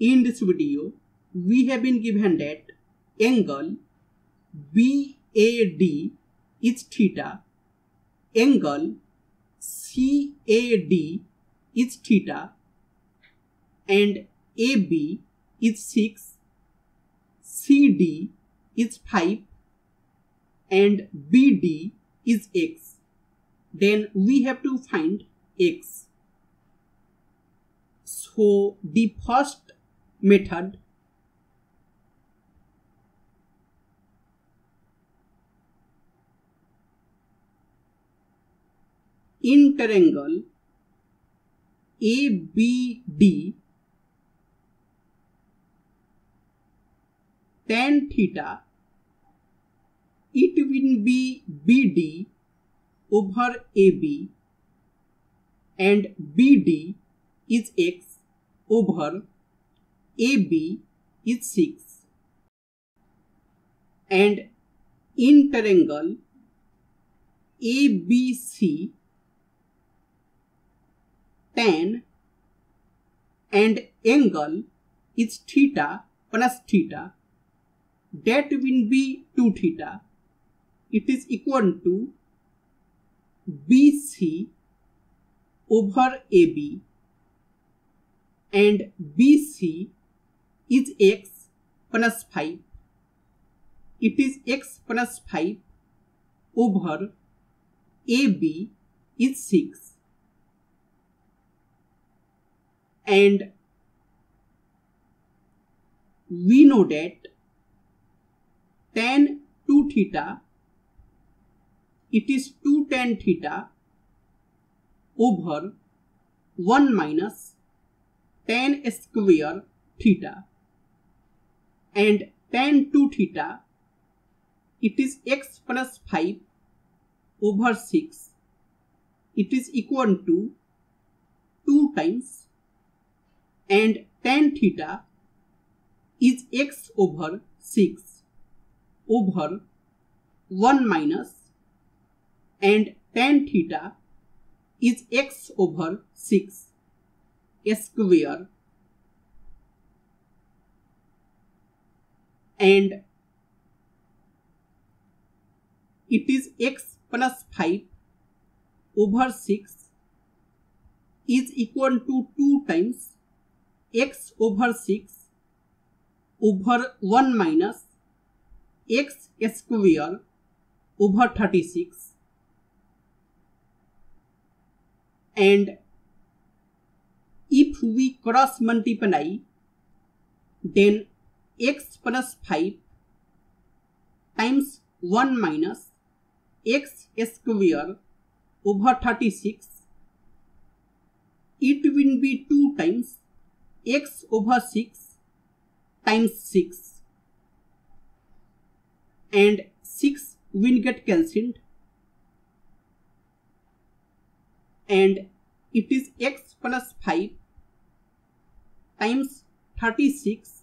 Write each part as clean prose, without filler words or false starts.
In this video, we have been given that angle BAD is theta, angle CAD is theta, and AB is 6, CD is 5, and BD is X. Then we have to find X. So the first method, in triangle ABD, tan theta, it will be BD over AB, and BD is X over AB is 6. And in triangle ABC, tan and angle is theta plus theta, that will be 2 theta. It is equal to BC over AB, and BC is X plus 5. It is X plus 5 over AB is 6. And we know that tan 2 theta, it is 2 tan theta over 1 minus tan square theta, and tan 2 theta, it is X plus 5 over 6. It is equal to 2 times, and tan theta is X over 6 over 1 minus, and tan theta is X over 6 square. And it is X plus 5 over 6 is equal to 2 times X over 6 over 1 minus X square over 36. And if we cross multiply, then X plus 5 times 1 minus X square over 36, it will be 2 times X over 6 times 6, and 6 will get cancelled, and it is X plus 5 times 36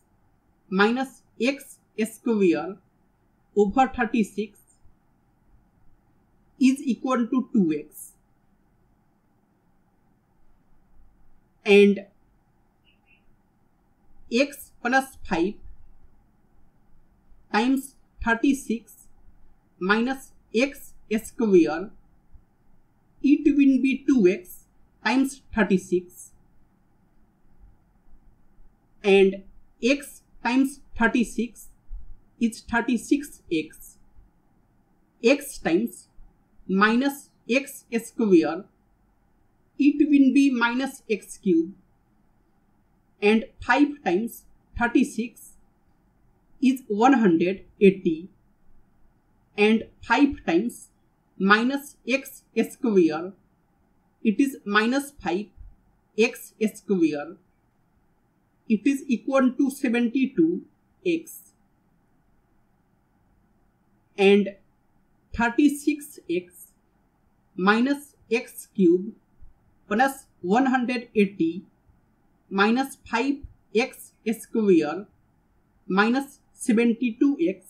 minus X square over 36 is equal to 2X. And X plus 5 times 36 minus X square, it will be 2X times 36, and X times 36 is 36X. X times minus X square, it will be minus X cube, and 5 times 36 is 180, and 5 times minus X square, it is minus 5 X square. It is equal to 72 X, and 36 X minus X cube plus 180 minus 5X square minus 72X,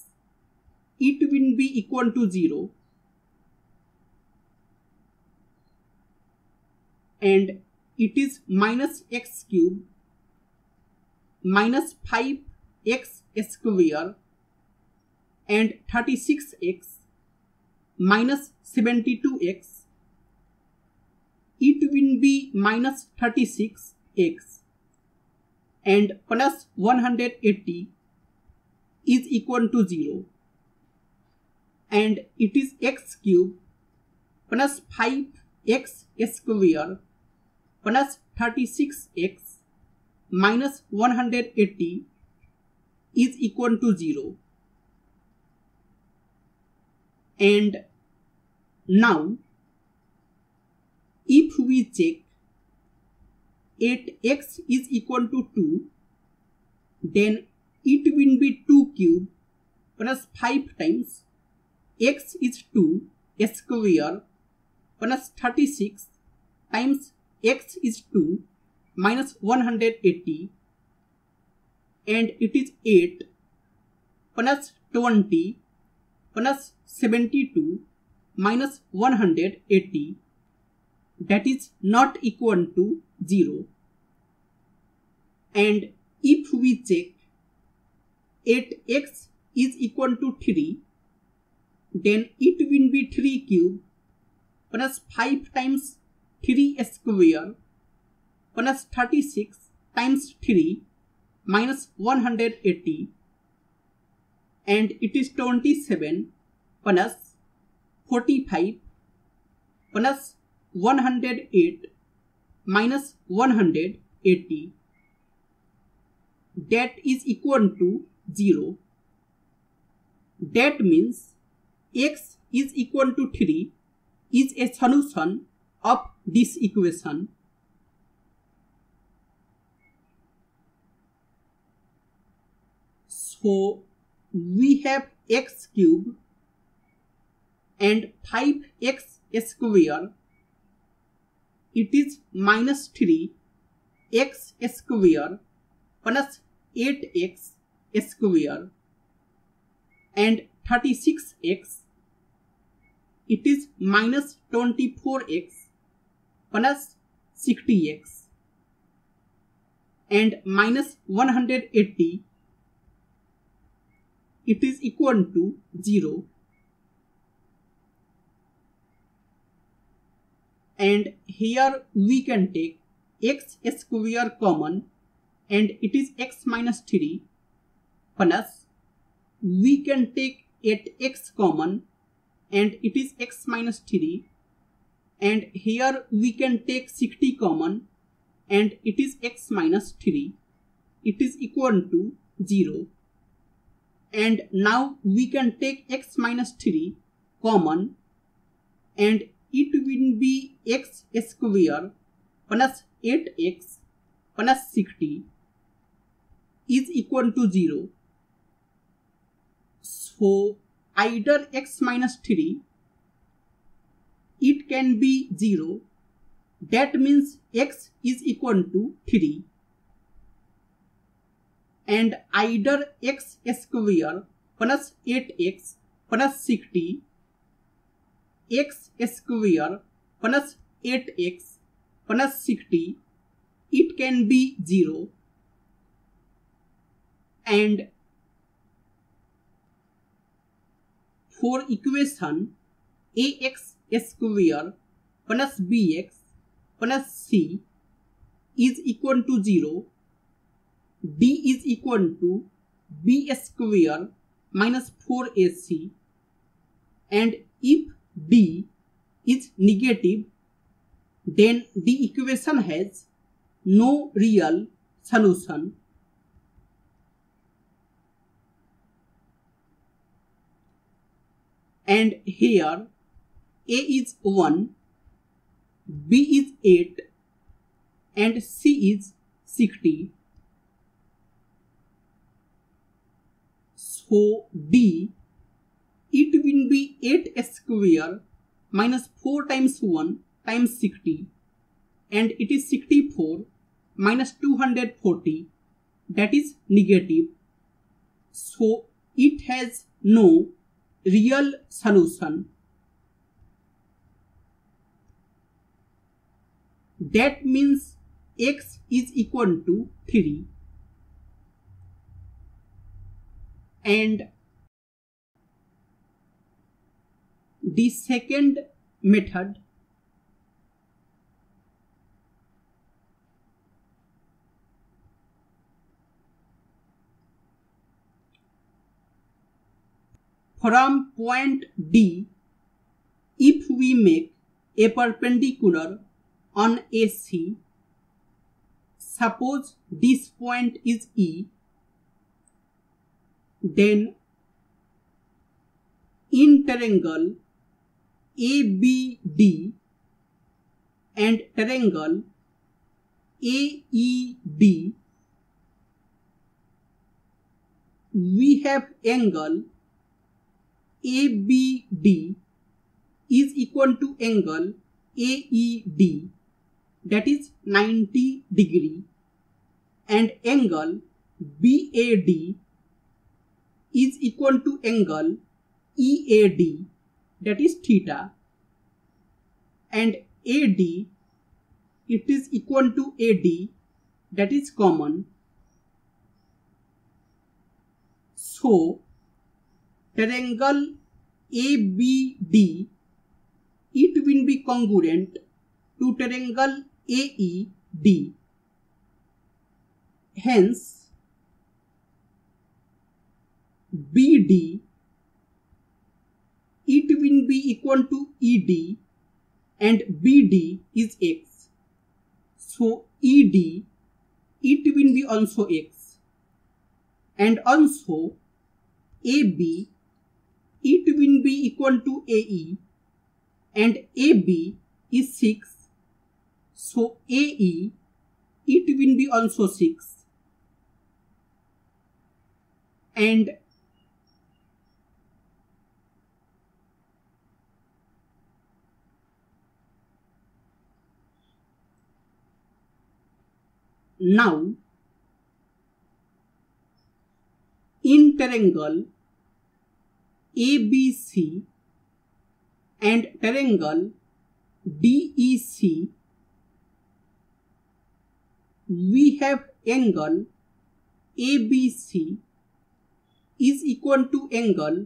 it will be equal to 0. And it is minus X cube minus 5x square and 36x minus 72x, it will be minus 36x and plus 180 is equal to 0, and it is x cube plus 5x square plus 36x minus 180 is equal to 0. And now if we check 8x is equal to 2, then it will be 2 cube plus 5 times x is 2 square plus 36 times x is 2 minus 180, and it is 8 plus 20 plus 72 minus 180, that is not equal to 0. And if we check 8x is equal to 3, then it will be 3 cube plus 5 times 3 square plus 36 times 3 minus 180, and it is 27 plus 45 plus 108 minus 180, that is equal to 0. That means x is equal to 3 is a solution of this equation. So we have x cube and 5x square. It is minus 3x square plus 8x square and 36x. It is minus 24x plus 60x and minus 180. It is equal to 0. And here we can take x square common, and it is x minus 3, plus we can take 8x common, and it is x minus 3, and here we can take 60 common, and it is x minus 3. It is equal to 0. And now we can take x minus 3 common, and it will be x square plus 8x plus 60 is equal to 0. So either x minus 3, it can be 0. That means x is equal to 3. And either x square plus 8x plus 60, x square plus 8x plus 60, it can be 0. And for equation ax square plus bx plus c is equal to 0, d is equal to b square minus 4ac, and if d is negative, then the equation has no real solution. And here a is 1, b is 8, and c is 60. So d, it will be 8 square minus 4 times 1 times 60, and it is 64 minus 240, that is negative. So it has no real solution. That means x is equal to 3. And the second method from point D, if we make a perpendicular on AC, suppose this point is E, then in triangle ABD and triangle AED, we have angle ABD is equal to angle AED, that is 90 degree, and angle BAD is equal to angle EAD, that is theta, and AD, it is equal to AD, that is common. So triangle ABD, it will be congruent to triangle AED. Hence, BD, it will be equal to ED, and BD is X. So ED, it will be also X. And also AB, it will be equal to AE, and AB is 6. So AE, it will be also 6. And now, in triangle ABC and triangle DEC, we have angle ABC is equal to angle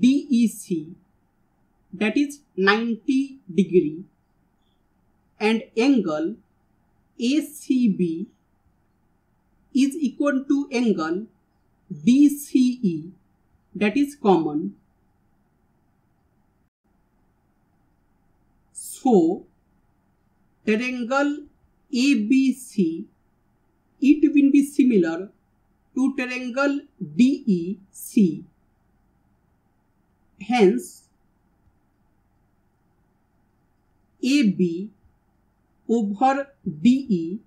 DEC, that is 90 degree, and angle ACB is equal to angle DCE, that is common. So triangle ABC, it will be similar to triangle DEC. Hence, AB over DE,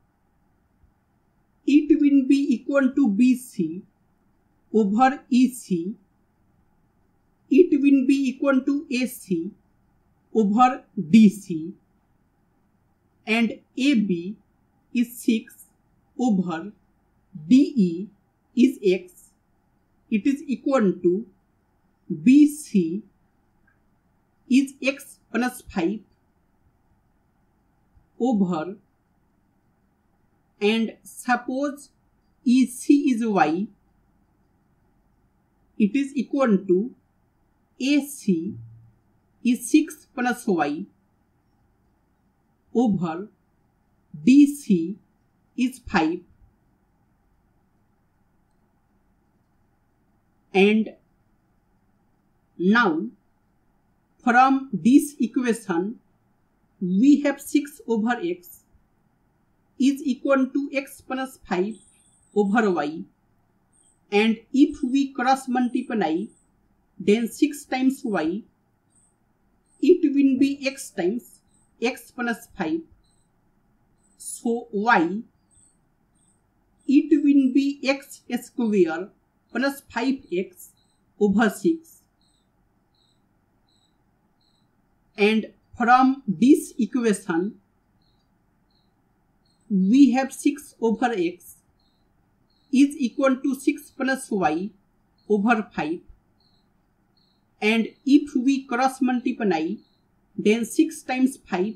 it will be equal to BC over EC, it will be equal to AC over DC, and AB is 6 over DE is X, it is equal to BC is X plus 5 over, and suppose EC is Y, it is equal to AC is 6 plus Y over DC is 5, and now from this equation we have 6 over X is equal to X plus 5 over Y, and if we cross multiply, then 6 times Y, it will be X times X plus 5. So Y, it will be X square plus 5X over 6. And from this equation, we have 6 over X is equal to 6 plus Y over 5. And if we cross multiply, then 6 times 5,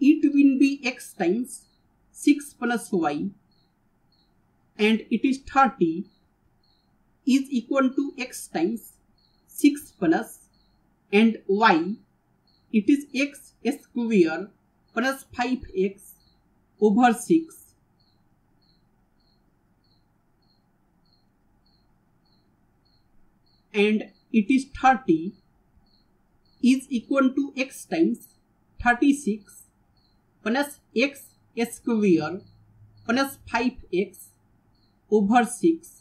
it will be X times 6 plus Y, and it is 30 is equal to x times 6 plus and y, it is x square plus 5x over 6. And it is 30 is equal to x times 36 plus x square plus 5x over 6.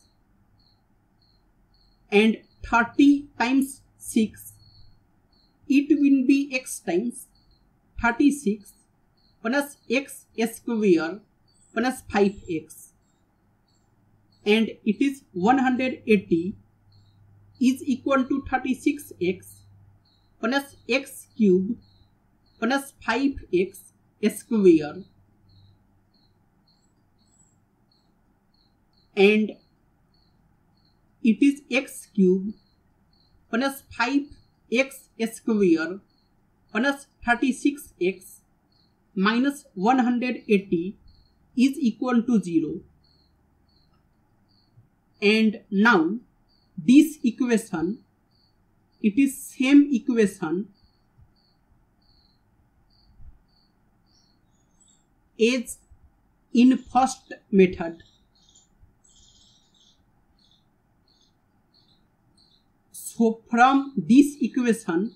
And 30 times 6, it will be x times 36 plus x square plus 5x. And it is 180 is equal to 36x plus x cube plus 5x square. And it is x cube plus 5x square plus 36x minus 180 is equal to 0. And now this equation, it is same equation as in first method. So from this equation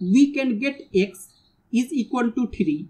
we can get x is equal to 3.